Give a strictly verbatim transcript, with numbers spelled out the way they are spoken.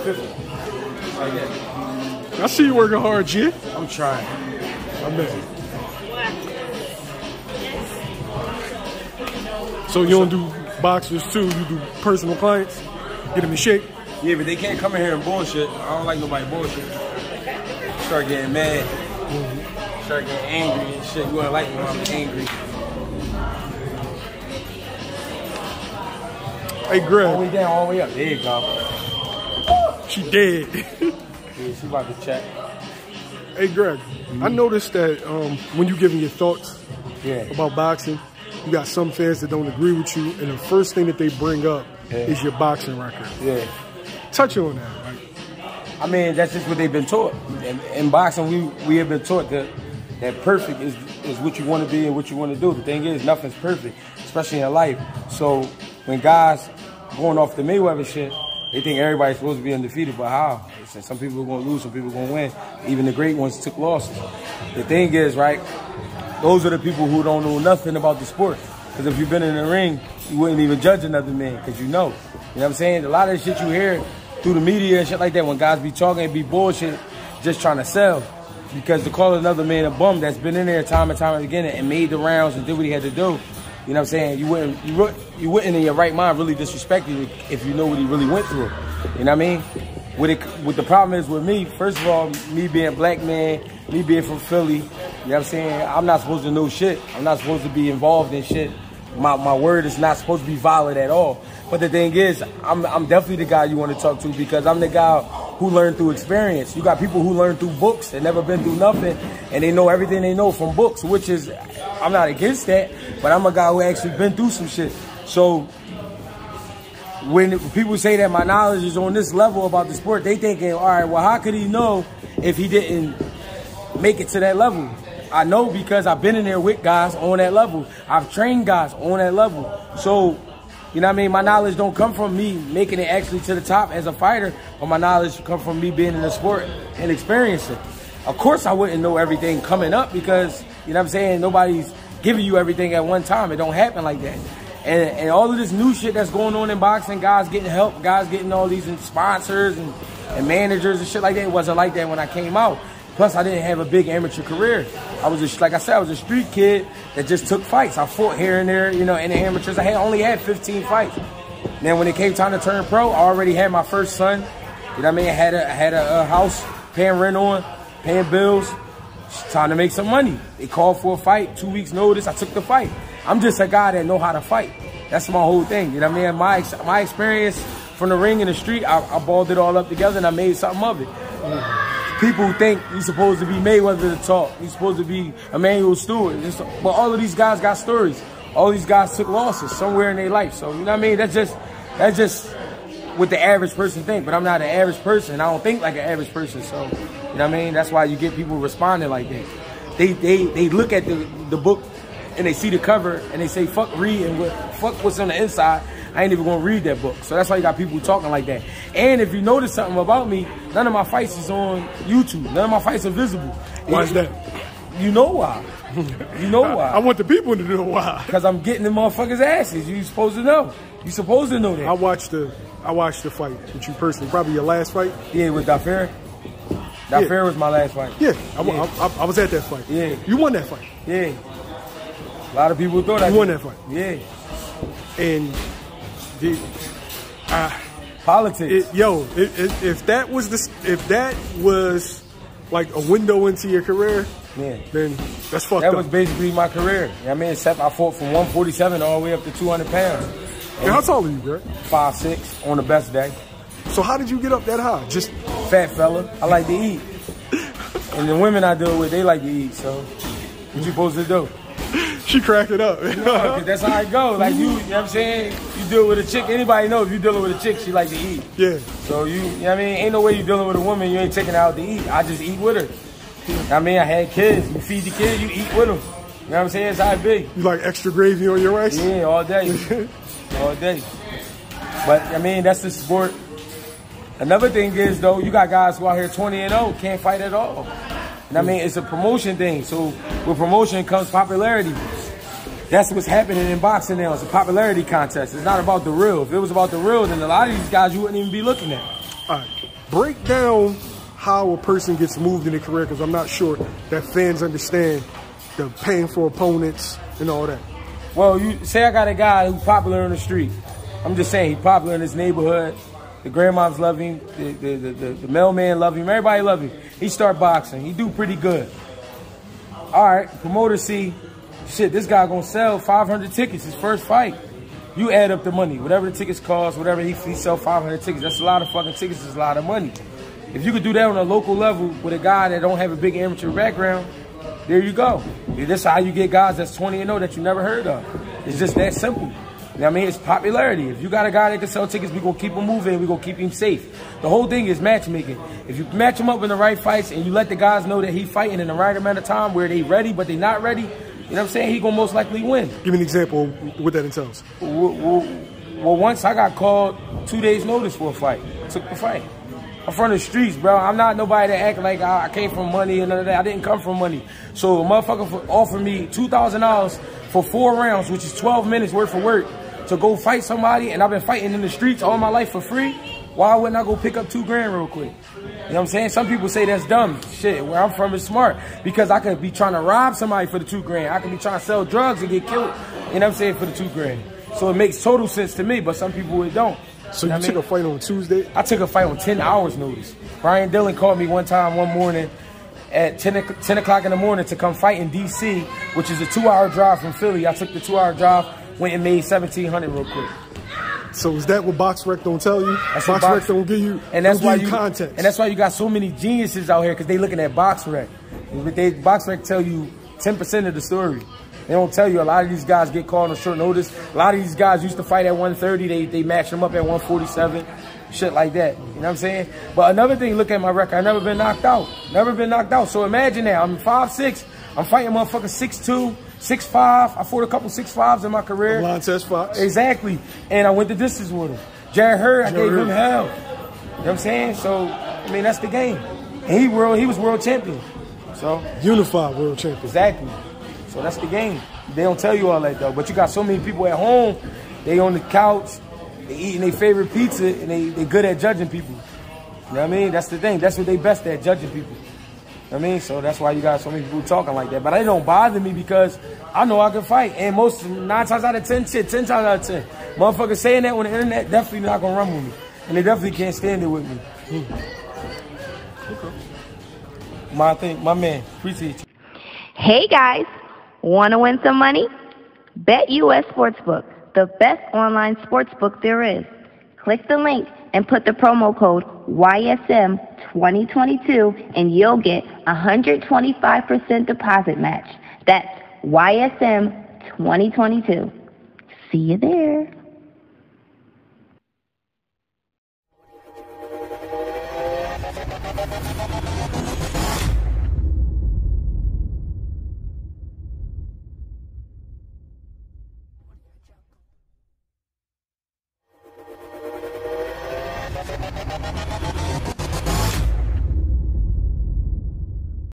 fifty. I see you working hard, G. I'm trying. I'm busy. So you don't do boxers too? You do personal clients? Get them in shape? Yeah, but they can't come in here and bullshit. I don't like nobody bullshit. Start getting mad. Mm-hmm. Start getting angry and shit. You wouldn't like me when I'm angry. Hey, Greg. All the way down, all the way up. There you go. She dead. Yeah, she about to check. Hey, Greg. Mm-hmm. I noticed that um, when you giving your thoughts yeah. about boxing, you got some fans that don't agree with you, and the first thing that they bring up yeah. is your boxing record. Yeah. Touch on that. Right? I mean, that's just what they've been taught. In, in boxing, we, we have been taught that, that perfect is, is what you want to be and what you want to do. The thing is, nothing's perfect, especially in life. So when guys going off the Mayweather shit, they think everybody's supposed to be undefeated, but how? Some people are going to lose, some people are going to win. Even the great ones took losses. The thing is, right, those are the people who don't know nothing about the sport. Because if you've been in the ring, you wouldn't even judge another man because you know. You know what I'm saying? A lot of the shit you hear through the media and shit like that, when guys be talking and be bullshit, just trying to sell. Because to call another man a bum that's been in there time and time again and made the rounds and did what he had to do, you know what I'm saying? You wouldn't, you, you wouldn't in your right mind really disrespect him if you know what he really went through. You know what I mean? What, it, what the problem is with me, first of all, me being a black man, me being from Philly, you know what I'm saying? I'm not supposed to know shit. I'm not supposed to be involved in shit. My, my word is not supposed to be valid at all. But the thing is, I'm, I'm definitely the guy you want to talk to because I'm the guy who learned through experience. You got people who learn through books and never been through nothing, and they know everything they know from books, which is, I'm not against that, but I'm a guy who actually been through some shit. So when people say that my knowledge is on this level about the sport, they thinking, all right, well, how could he know if he didn't make it to that level? I know because I've been in there with guys on that level. I've trained guys on that level. So, you know what I mean? My knowledge don't come from me making it actually to the top as a fighter, but my knowledge come from me being in the sport and experiencing. Of course, I wouldn't know everything coming up because, you know what I'm saying, nobody's giving you everything at one time. It don't happen like that. And, and all of this new shit that's going on in boxing, guys getting help, guys getting all these sponsors and, and managers and shit like that. It wasn't like that when I came out. Plus, I didn't have a big amateur career. I was just, like I said, I was a street kid that just took fights. I fought here and there, you know, in the amateurs. I had, only had fifteen fights. Then when it came time to turn pro, I already had my first son. You know what I mean? I had a, I had a, a house, paying rent on, paying bills. It's time to make some money. They called for a fight, two weeks notice. I took the fight. I'm just a guy that know how to fight. That's my whole thing. You know what I mean? My my experience from the ring in the street, I, I balled it all up together and I made something of it. Mm. People think you're supposed to be Mayweather to talk. You're supposed to be Emmanuel Stewart. Just, but all of these guys got stories. All these guys took losses somewhere in their life. So you know what I mean? That's just that's just what the average person think. But I'm not an average person. I don't think like an average person. So you know what I mean? That's why you get people responding like that. They they they look at the the book. And they see the cover and they say, fuck read and what, fuck what's on the inside. I ain't even gonna read that book. So that's why you got people talking like that. And if you notice something about me, none of my fights is on YouTube. None of my fights are visible. Why is that? You know why. You know why. I, I want the people to know why. Because I'm getting the motherfuckers' asses. You supposed to know. You supposed to know that. I watched the I watched the fight with you personally. Probably your last fight. Yeah, with Dafarris. Dafarris yeah. was my last fight. Yeah, I, yeah. I, I, I was at that fight. Yeah. You won that fight. Yeah. A lot of people thought I won that fight. Yeah. And the uh, politics. It, yo, it, it, if that was this, if that was like a window into your career, yeah. then that's fucked that up. That was basically my career. You know what I mean, except I fought from one forty-seven all the way up to two hundred pounds. And how tall are you, bro? Five six on the best day. So how did you get up that high? Just fat fella. I like to eat, and the women I deal with, they like to eat. So what you supposed to do? She cracked it up. No, that's how it go. Like you, you know what I'm saying? You deal with a chick, anybody knows if you dealing with a chick, she like to eat. Yeah. So you, you know what I mean? Ain't no way you dealing with a woman, you ain't taking her out to eat. I just eat with her. Yeah. I mean, I had kids. You feed the kid, you eat with them. You know what I'm saying? That's how it be. You like extra gravy on your rice? Yeah, all day. All day. But, I mean, that's the sport. Another thing is, though, you got guys who out here twenty and oh, can't fight at all. And I mean, it's a promotion thing. So with promotion comes popularity. That's what's happening in boxing now. It's a popularity contest. It's not about the real. If it was about the real, then a lot of these guys you wouldn't even be looking at. All right. break down how a person gets moved in their career, because I'm not sure that fans understand the painful opponents and all that. Well, you say I got a guy who's popular on the street. I'm just saying he's popular in his neighborhood. The grandmoms love him. The, the, the, the, the mailman love him. Everybody love him. He start boxing. He do pretty good. All right, promoter see, shit, this guy gonna sell five hundred tickets his first fight. You add up the money. Whatever the tickets cost, whatever he, he sell five hundred tickets, that's a lot of fucking tickets. That's a lot of money. If you could do that on a local level with a guy that don't have a big amateur background, there you go. That's how you get guys that's twenty and oh that you never heard of. It's just that simple. You know what I mean? It's popularity. If you got a guy that can sell tickets, we're going to keep him moving. We're going to keep him safe. The whole thing is matchmaking. If you match him up in the right fights and you let the guys know that he's fighting in the right amount of time where they ready but they not ready, you know what I'm saying? He's going to most likely win. Give me an example of what that entails. Well, well, well, once I got called two days notice for a fight. I took the fight. I'm from the streets, bro. I'm not nobody that act like I, I came from money and none of that. I didn't come from money. So a motherfucker offered me two thousand dollars for four rounds, which is twelve minutes worth of work, to go fight somebody, and I've been fighting in the streets all my life for free. Why wouldn't I go pick up two grand real quick? You know what I'm saying? Some people say that's dumb. Shit, where I'm from is smart, because I could be trying to rob somebody for the two grand. I could be trying to sell drugs and get killed, you know what I'm saying, for the two grand. So it makes total sense to me, but some people it don't. So you, you know took mean? a fight on Tuesday? I took a fight on ten hours notice. Brian Dillon called me one time one morning at ten o'clock in the morning to come fight in D C, which is a two hour drive from Philly. I took the two hour drive, went and made seventeen hundred real quick. So is that what BoxRec don't tell you? That's BoxRec Box don't give you, and that's why you context. And that's why you got so many geniuses out here, because they looking at BoxRec. But they, BoxRec tell you ten percent of the story. They don't tell you a lot of these guys get called on short notice. A lot of these guys used to fight at one thirty. They, they match them up at one forty-seven. Shit like that. You know what I'm saying? But another thing, look at my record. I've never been knocked out. Never been knocked out. So imagine that. I'm five six. I'm fighting motherfuckers six two, six five. I fought a couple six fives in my career. Montez Fox. Exactly. And I went the distance with him. Jared Hurd, I Jared. gave him hell. You know what I'm saying? So, I mean, that's the game. And he, world, he was world champion. So unified world champion. Exactly. So that's the game. They don't tell you all that though. But you got so many people at home, they on the couch, they eating their favorite pizza, and they, they good at judging people. You know what I mean? That's the thing. That's what they best at, judging people. You know what I mean? So that's why you got so many people talking like that. But it don't bother me, because I know I can fight. And most nine times out of ten, shit, ten times out of ten, motherfuckers saying that on the internet definitely not gonna run with me. And they definitely can't stand it with me. Hmm. Okay. My thing, my man, appreciate you. Hey guys. Want to win some money? BetUS Sportsbook, the best online sportsbook there is. Click the link and put the promo code Y S M twenty twenty-two and you'll get one hundred twenty-five percent deposit match. That's Y S M twenty twenty-two. See you there.